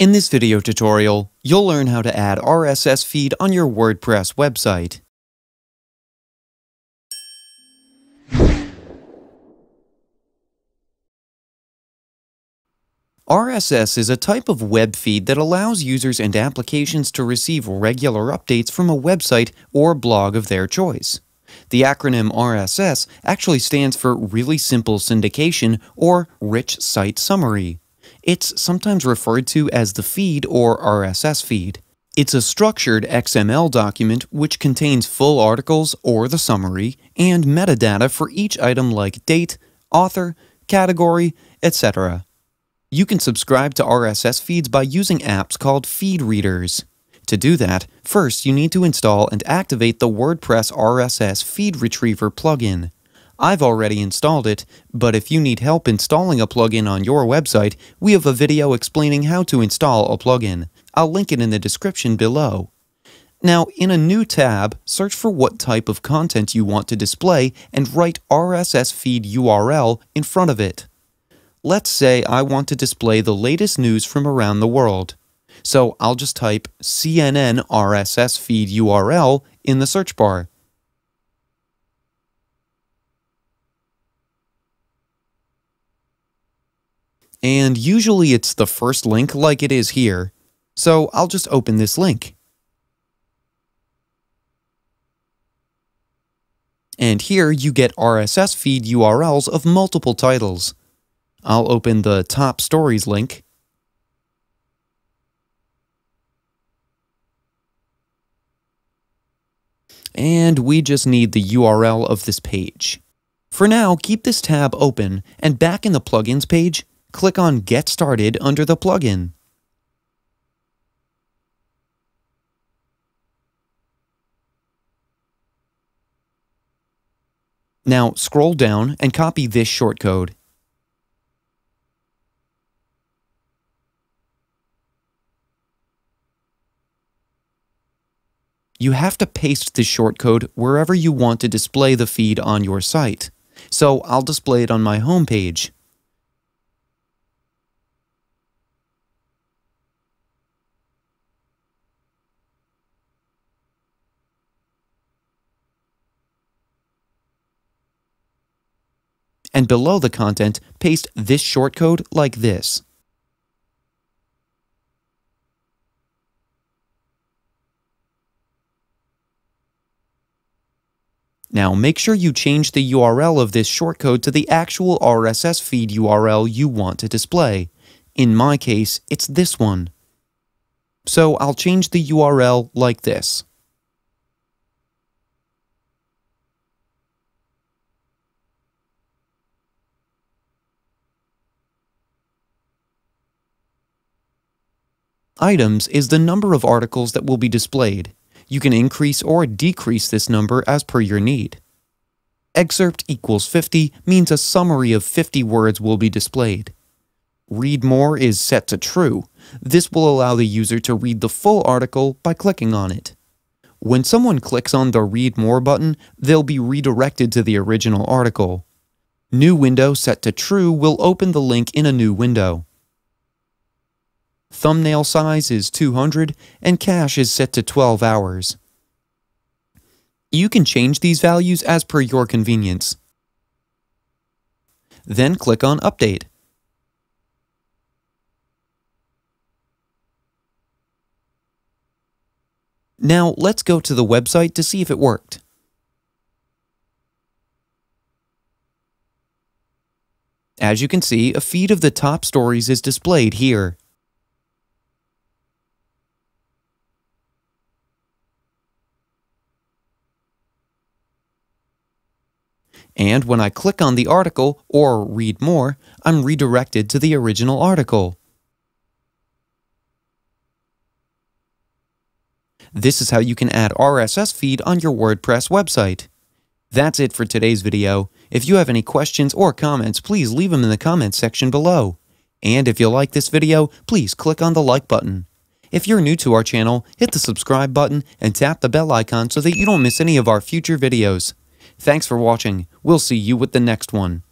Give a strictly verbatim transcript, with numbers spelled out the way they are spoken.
In this video tutorial, you'll learn how to add R S S feed on your WordPress website. R S S is a type of web feed that allows users and applications to receive regular updates from a website or blog of their choice. The acronym R S S actually stands for Really Simple Syndication or Rich Site Summary. It's sometimes referred to as the feed or R S S feed. It's a structured X M L document which contains full articles or the summary and metadata for each item like date, author, category, et cetera. You can subscribe to R S S feeds by using apps called Feed Readers. To do that, first you need to install and activate the WordPress R S S Feed Retriever plugin. I've already installed it, but if you need help installing a plugin on your website, we have a video explaining how to install a plugin. I'll link it in the description below. Now, in a new tab, search for what type of content you want to display and write R S S feed U R L in front of it. Let's say I want to display the latest news from around the world. So I'll just type C N N R S S feed U R L in the search bar. And usually it's the first link like it is here, so I'll just open this link. And here you get R S S feed U R Ls of multiple titles. I'll open the Top Stories link. And we just need the U R L of this page. For now, keep this tab open, and back in the Plugins page, click on Get Started under the plugin. Now scroll down and copy this shortcode. You have to paste this shortcode wherever you want to display the feed on your site. So I'll display it on my home page. And below the content, paste this shortcode like this. Now make sure you change the U R L of this shortcode to the actual R S S feed U R L you want to display. In my case, it's this one. So I'll change the U R L like this. Items is the number of articles that will be displayed. You can increase or decrease this number as per your need. Excerpt equals fifty means a summary of fifty words will be displayed. Read more is set to true. This will allow the user to read the full article by clicking on it. When someone clicks on the Read More button, they'll be redirected to the original article. New window set to true will open the link in a new window. Thumbnail size is two hundred, and cache is set to twelve hours. You can change these values as per your convenience. Then click on Update. Now let's go to the website to see if it worked. As you can see, a feed of the top stories is displayed here. And when I click on the article, or read more, I'm redirected to the original article. This is how you can add R S S feed on your WordPress website. That's it for today's video. If you have any questions or comments, please leave them in the comments section below. And if you like this video, please click on the like button. If you're new to our channel, hit the subscribe button and tap the bell icon so that you don't miss any of our future videos. Thanks for watching. We'll see you with the next one.